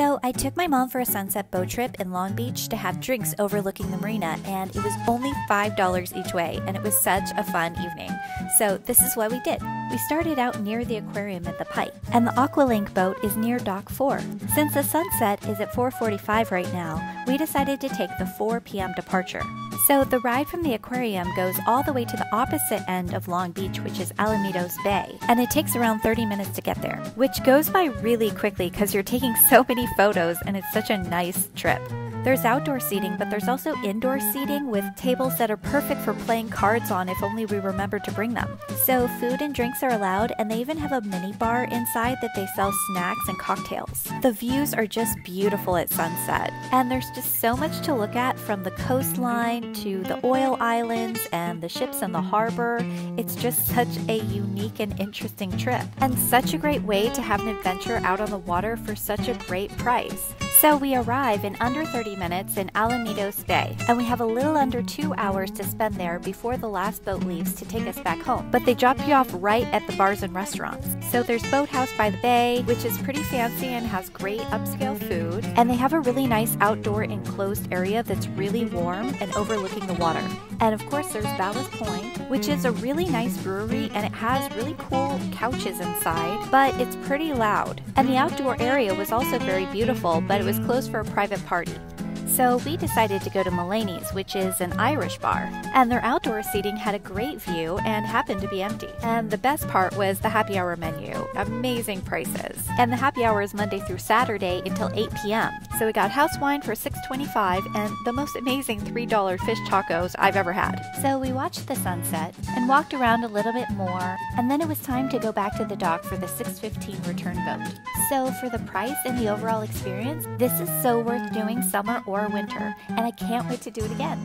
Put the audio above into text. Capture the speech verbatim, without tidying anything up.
So I took my mom for a sunset boat trip in Long Beach to have drinks overlooking the marina, and it was only five dollars each way, and it was such a fun evening. So this is what we did. We started out near the aquarium at the Pike, and the Aqualink boat is near Dock four. Since the sunset is at four forty-five right now, we decided to take the four p m departure. So the ride from the aquarium goes all the way to the opposite end of Long Beach, which is Alamitos Bay, and it takes around thirty minutes to get there, which goes by really quickly because you're taking so many photos and it's such a nice trip. There's outdoor seating, but there's also indoor seating with tables that are perfect for playing cards on if only we remember to bring them. So food and drinks are allowed, and they even have a mini bar inside that they sell snacks and cocktails. The views are just beautiful at sunset, and there's just so much to look at, from the coastline to the oil islands and the ships in the harbor. It's just such a unique and interesting trip, and such a great way to have an adventure out on the water for such a great price. So we arrive in under thirty minutes in Alamitos Bay, and we have a little under two hours to spend there before the last boat leaves to take us back home. But they drop you off right at the bars and restaurants. So there's Boathouse by the Bay, which is pretty fancy and has great upscale food, and they have a really nice outdoor enclosed area that's really warm and overlooking the water. And of course there's Ballast Point, which is a really nice brewery, and it has really cool couches inside, but it's pretty loud. And the outdoor area was also very beautiful, but it was was closed for a private party. So we decided to go to Malainey's, which is an Irish bar, and their outdoor seating had a great view and happened to be empty. And the best part was the happy hour menu, amazing prices. And the happy hour is Monday through Saturday until eight p m So we got house wine for six twenty-five and the most amazing three dollar fish tacos I've ever had. So we watched the sunset and walked around a little bit more, and then it was time to go back to the dock for the six fifteen return boat. So for the price and the overall experience, this is so worth doing summer or winter, and I can't wait to do it again.